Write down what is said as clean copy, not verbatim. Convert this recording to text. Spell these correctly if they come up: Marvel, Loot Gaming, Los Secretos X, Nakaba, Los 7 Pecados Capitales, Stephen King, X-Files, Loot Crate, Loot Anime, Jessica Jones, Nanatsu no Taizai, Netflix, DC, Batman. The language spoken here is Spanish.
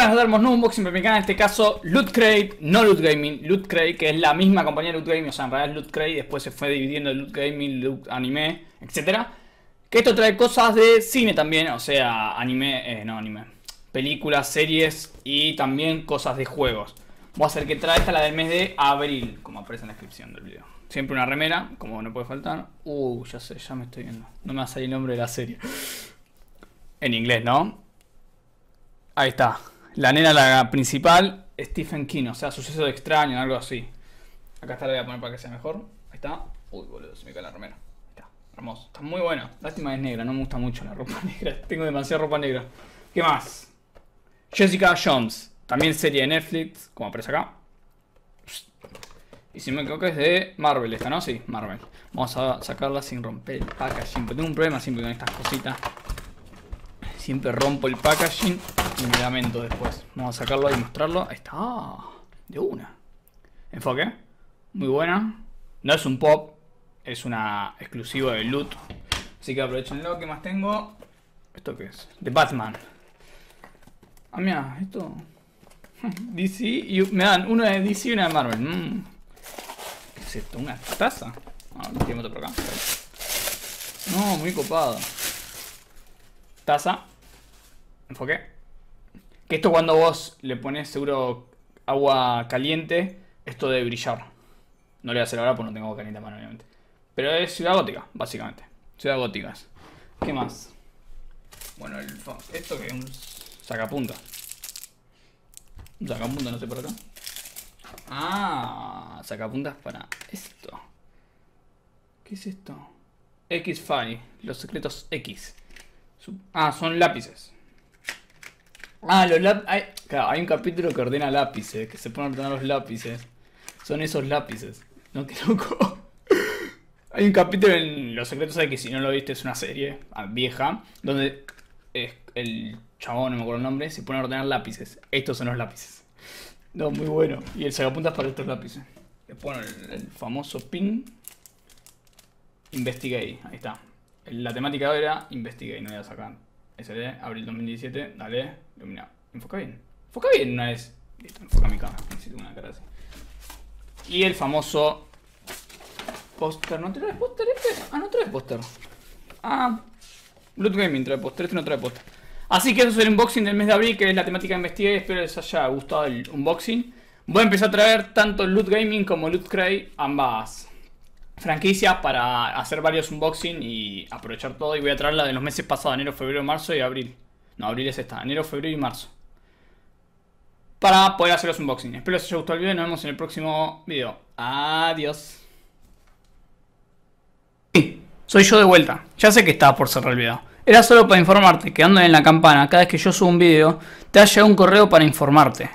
Hola, nos vemos en un unboxing para mi canal, en este caso Loot Crate, no Loot Gaming, Loot Crate, que es la misma compañía de Loot Gaming, o sea, en realidad es Loot Crate, después se fue dividiendo en Loot Gaming, Loot Anime, etc. Que esto trae cosas de cine también, o sea, anime, películas, series y también cosas de juegos. Voy a hacer que trae esta, la del mes de abril, como aparece en la descripción del video. Siempre una remera, como no puede faltar. Ya sé, ya me estoy viendo, no me va a salir el nombre de la serie. En inglés, ¿no? Ahí está. La nena, la principal, Stephen King, o sea, suceso de extraño, algo así. Acá está, la voy a poner para que sea mejor. Ahí está. Uy, boludo, se me cae la remera. Ahí está, hermoso. Está muy buena. Lástima que es negra, no me gusta mucho la ropa negra. Tengo demasiada ropa negra. ¿Qué más? Jessica Jones, también serie de Netflix, como aparece acá. Y si me equivoco es de Marvel esta, ¿no? Sí, Marvel. Vamos a sacarla sin romper el packaging. Pero tengo un problema siempre con estas cositas. Siempre rompo el packaging y me lamento después. Vamos a sacarlo y mostrarlo. Ahí está. De una. Enfoque. Muy buena. No es un pop. Es una exclusiva de Loot. Así que aprovechenlo. ¿Qué más tengo? ¿Esto qué es? De Batman. Ah, mira, esto. DC. Y me dan una de DC y una de Marvel. ¿Qué es esto? ¿Una taza? Ah, metemos otro por acá. No, muy copado. Taza. Enfoque. Que esto cuando vos le pones seguro agua caliente, esto debe brillar. No le voy a hacer ahora porque no tengo agua caliente a mano, obviamente. Pero es ciudad gótica, básicamente. Ciudad góticas. ¿Qué más? Bueno, esto que es un sacapunta. Un sacapunta, no sé por acá. Ah, sacapuntas para esto. ¿Qué es esto? X-Files, Los Secretos X. Ah, son lápices. Ah, los lápices. Claro, hay un capítulo que ordena lápices, que se ponen a ordenar los lápices. Son esos lápices. No, qué loco. Hay un capítulo en Los Secretos X, si no lo viste, es una serie vieja, donde el chabón, no me acuerdo el nombre, se pone a ordenar lápices. Estos son los lápices. No, muy bueno. Y el sacapuntas para estos lápices. Le ponen el famoso pin. Investigate, ahí está. La temática era Investigate, no voy a sacar. SD, abril 2017, dale, ilumina. Enfoca bien. Enfoca bien una vez. Listo, enfoca mi cámara. Necesito una cara así. Y el famoso póster. ¿No trae póster este? Ah, no trae póster. Ah, Loot Gaming trae póster. Este no trae póster. Así que eso es el unboxing del mes de abril, que es la temática de Investigate. Espero les haya gustado el unboxing. Voy a empezar a traer tanto Loot Gaming como Loot Crate, ambas franquicias, para hacer varios unboxing y aprovechar todo. Y voy a traer la de los meses pasados, enero, febrero, marzo y abril. No, abril es esta, enero, febrero y marzo, para poder hacer los unboxing. Espero les haya gustado el video y nos vemos en el próximo video. Adiós. Sí, soy yo de vuelta. Ya sé que estaba por cerrar el video. Era solo para informarte que dándole en la campana cada vez que yo subo un video, te ha llegado un correo para informarte.